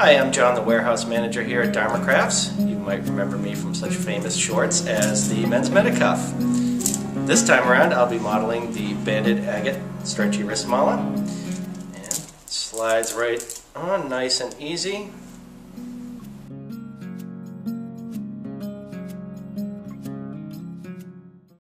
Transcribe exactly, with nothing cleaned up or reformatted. Hi, I'm John, the warehouse manager here at Dharma Crafts. You might remember me from such famous shorts as the Men's Medi-Cuff. This time around, I'll be modeling the Banded Agate Stretchy Wrist Mala. And slides right on, nice and easy.